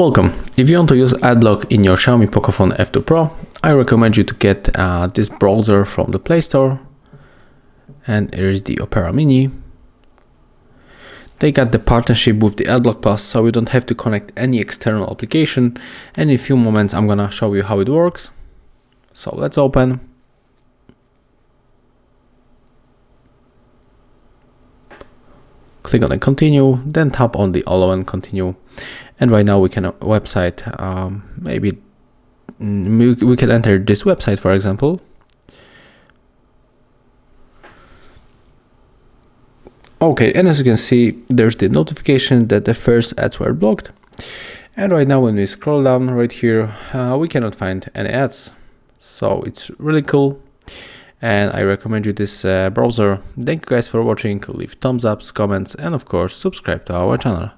Welcome. If you want to use AdBlock in your Xiaomi Pocophone F2 Pro, I recommend you to get this browser from the Play Store. And here is the Opera Mini. They got the partnership with the AdBlock Plus, so you don't have to connect any external application. And in a few moments, I'm gonna show you how it works. So let's open. Click on the continue, then tap on the allow and continue. And right now we can website, maybe we can enter this website, for example. Okay, and as you can see, there's the notification that the first ads were blocked. And right now when we scroll down right here, we cannot find any ads. So it's really cool. And I recommend you this browser. Thank you guys for watching. Leave thumbs ups, comments, and of course, subscribe to our channel.